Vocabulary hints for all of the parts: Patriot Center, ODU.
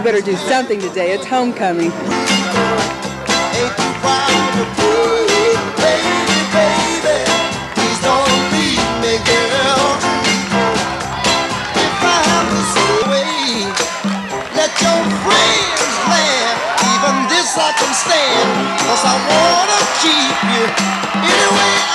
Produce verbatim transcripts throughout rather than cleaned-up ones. we better do something today. It's homecoming. I can stand, 'cause I wanna keep you any way I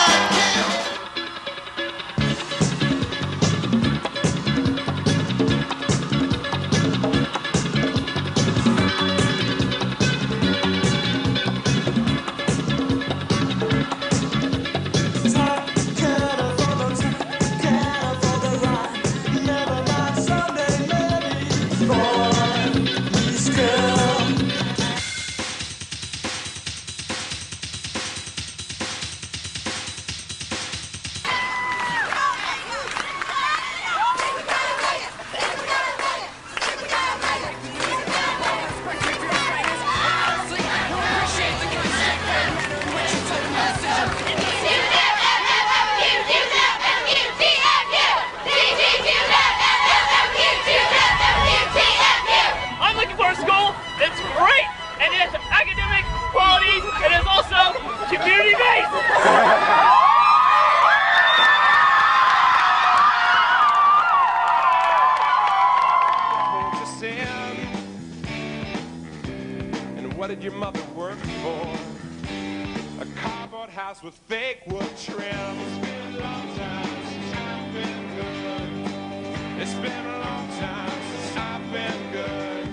What did your mother work for? A cardboard house with fake wood trim. It's been a long time since I've been good. It's been a long time since I've been good.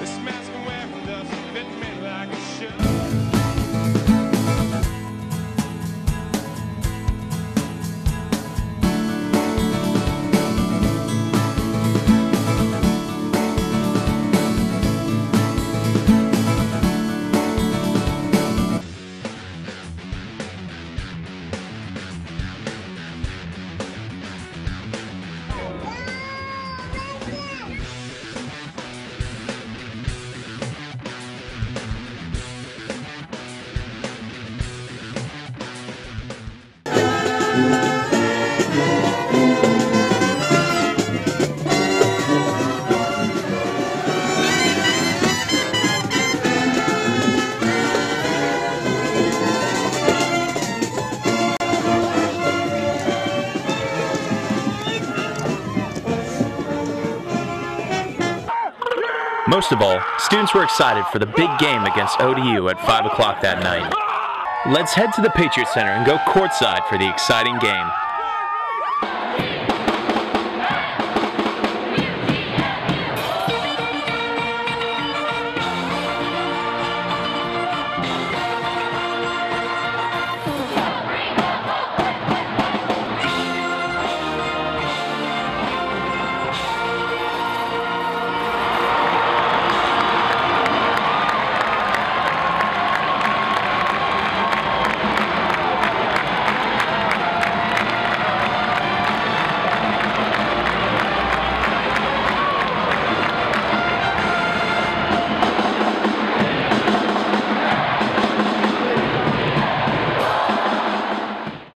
This mask I'm wearing doesn't fit me like it should. Most of all, students were excited for the big game against O D U at five o'clock that night. Let's head to the Patriot Center and go courtside for the exciting game.